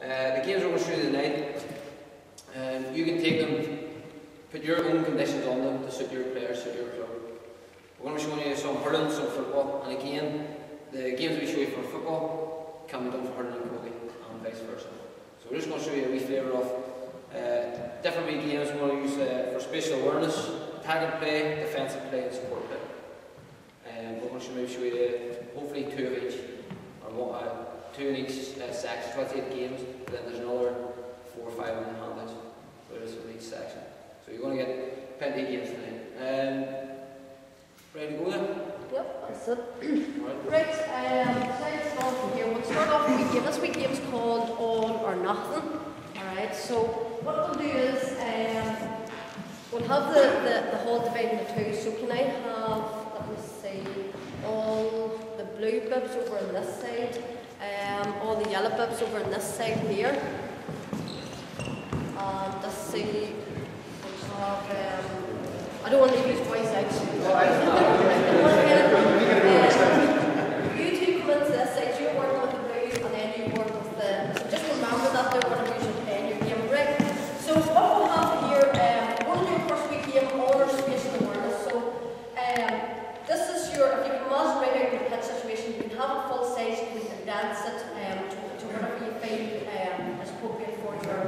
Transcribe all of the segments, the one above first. The game's over through the night. You can take them, put your own conditions on them to suit your players, suit your club. We're going to be showing you some hurling, some football, and again, the games we show you for football can be done for hurling and goalie, and vice versa. So we're just going to show you a wee flavour of different wee games we want to use for spatial awareness, tag and play, defensive play, and support play. We're going to maybe show you hopefully two of each, or what, two in each section. So that's 8 games, but then there's another 4 or 5 in the handouts, so there's in each section. So you're going to get plenty of games tonight. Ready to go then? Yep, that's it. Right, let's start from here. We'll start off with a game. This week's game is called All or Nothing. Alright, so what we'll do is we'll have the hall divided into two. So can I have, let me see, all the blue bibs over on this side, all the yellow bibs over on this side here. And let's see, we'll have, I don't want to use twice actually. No, you two come into this side, you work with the blue and then you work with the... So just remember that they're going to use your pen, your game break. So what we'll have here, we're going to do a first week game, all our spatial awareness. So this is your, if you can imagine right now your pitch situation, you can have it full size, you can condense it to whatever you feel is appropriate for your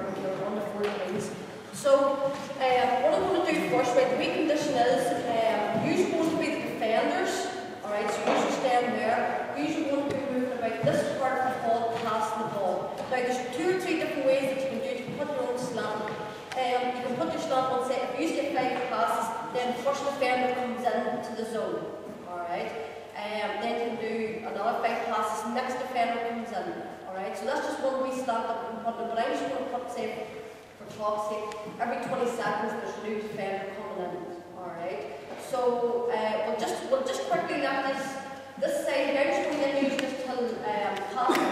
under 4 lanes. So what I'm going to do first, right, the main condition is you're supposed to be the defenders, alright, so you should stand there, you're usually going to be moving about this part of the ball, passing the ball. Now there's 2 or 3 different ways that you can do it. You can put your own slant, you can put your slant on, say, if you get 5 passes, then the first defender comes into the zone, alright, then you can do another 5 passes, next defender comes in, alright, so that's just one wee slant that we can put in, but I'm just going to put, say, every 20 seconds there's a new defender coming in. Alright. So we'll just quickly let this side now just going to use this till pass the ball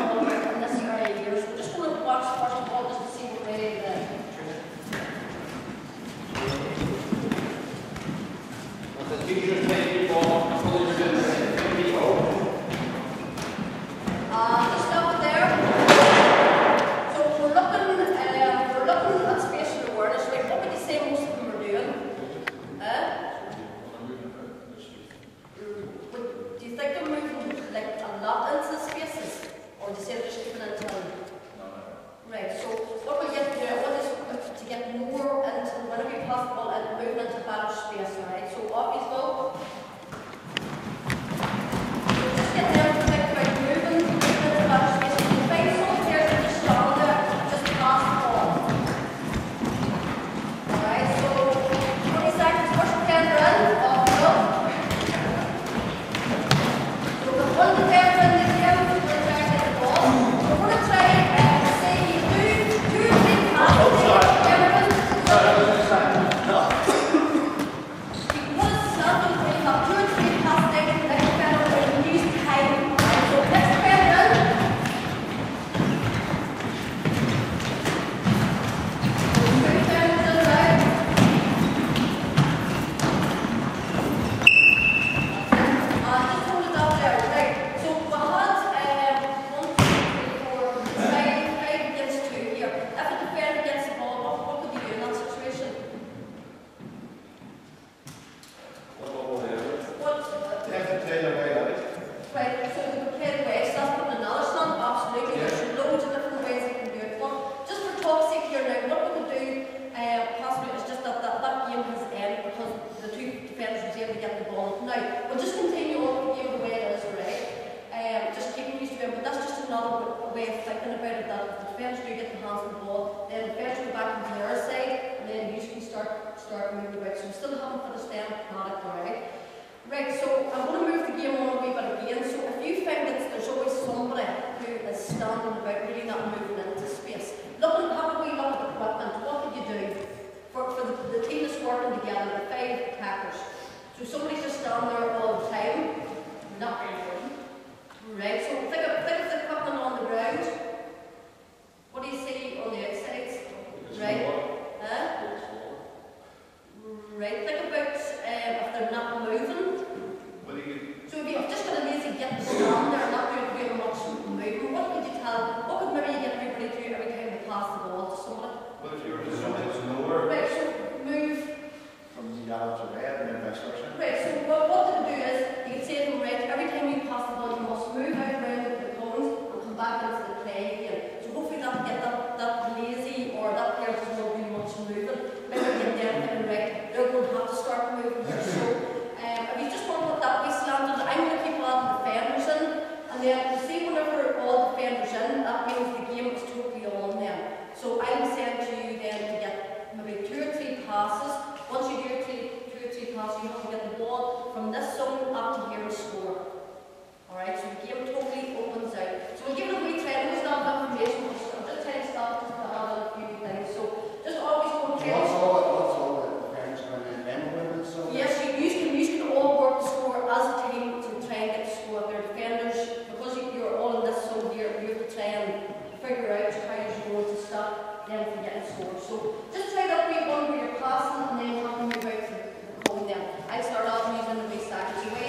in this area here. So we're just going to watch first of all just to see what way the stop it there. What would maybe them from getting scored. So just try that way one where you're passing and then having your right to home them. I start off using the waist stack as way.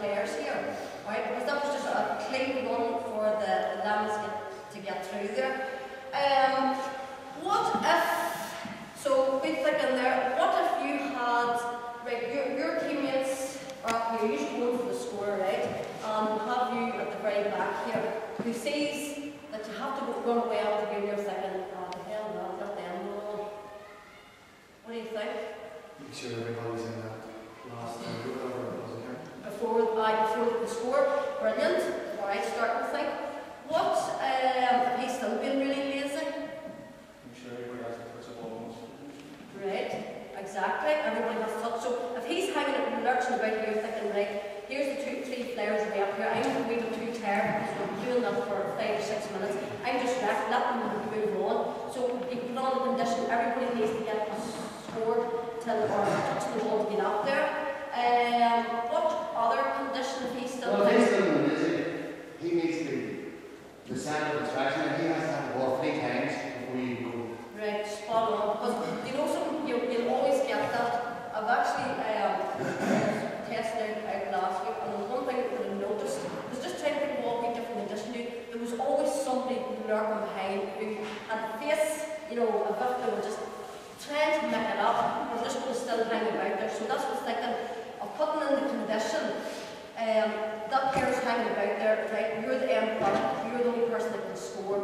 players here, right? Because that was just a clean one for the lambs to get through there. What if, so be thinking there, what if you had, right, your teammates are here, you should go for the score, right? And have you at the very back here, who sees that you have to run away after being there second, oh hell no, not them, no. What do you think? I'm sure everybody's in that last time. Before the score, brilliant. Before I start to think, what have you still been really lazy? I'm sure everybody has to touch the ball. Right, exactly. Everybody has to touch. So if he's hanging up and lurching about here, thinking, right, here's the 2-3 players will be up here. I'm going to be too tired because we've been doing that for 5 or 6 minutes. I'm just left, let them move on. So you put on the condition everybody needs to get scored till or touch the ball to get up there. What other condition he's still in? Well, if he's still in the music, he needs to be the center of attraction and he has to have the ball 3 times before you go. Right, spot on. Because you know something, you'll always get that. I've actually tested out last week, and one thing that I noticed was just trying to think what we different condition do. There was always somebody lurking behind who had the face, you know, a bit that were just trying to make it up, but this one's still hanging out there. So that's what's thinking. Putting in the condition that player's hanging about there, right? You're the end product, you're the only person that can score.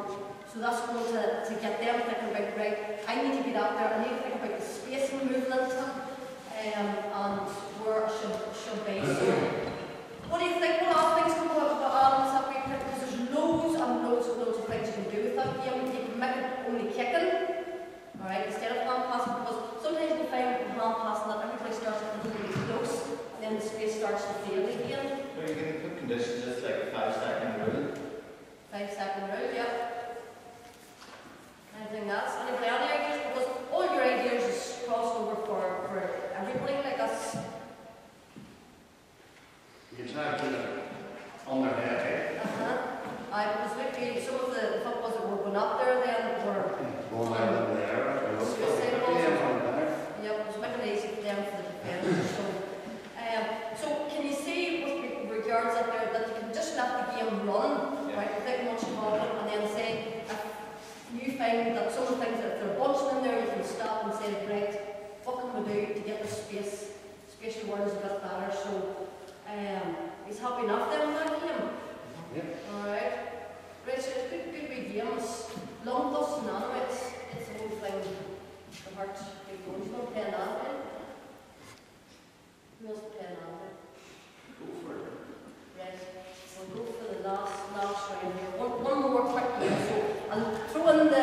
So that's going to get them thinking about, right, I need to get out there, I need to think about the space and movement and where I should be. So, what do you think? What other things can go on in that week? Because there's loads and loads and loads of things you can do with that game. You can make it only kicking, alright, instead of hand passing, because sometimes you find hand passing that everybody starts to completely close. And the space starts to fail again. Well, you can put conditions just like a 5-second rule. 5-second rule, yeah. Anything else? Any other ideas? Because all your ideas is crossed over for everybody like us. You can try to put it on their head. Because literally some of the footballs that were going up there then were going out in the air. Yep, it was making it easy for them for the defense. So can you see with regards up there that you can just let the game run, yeah, right, without much involvement, and then say if you find that some things that if they're bunching in there you can stop and say, right, what can we do to get the space? Space awareness a bit better. So he's happy enough then with that game. Yeah. Alright. Right, so it's good wee games. Long dust and animates, it's the whole thing. The heart's big going to play an animate. Who else will play an animate? Go for it. Right, we'll go for the last round here. One more quick game. So I'll throw in the, I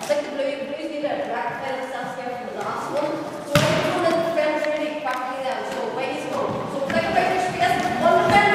think the blues need a black fence, that's here for the last one. So I'm going to throw in the fence really quickly then. So wait, so think about your space. One fence.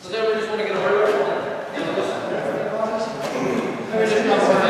Does everyone just want to get a hurry up?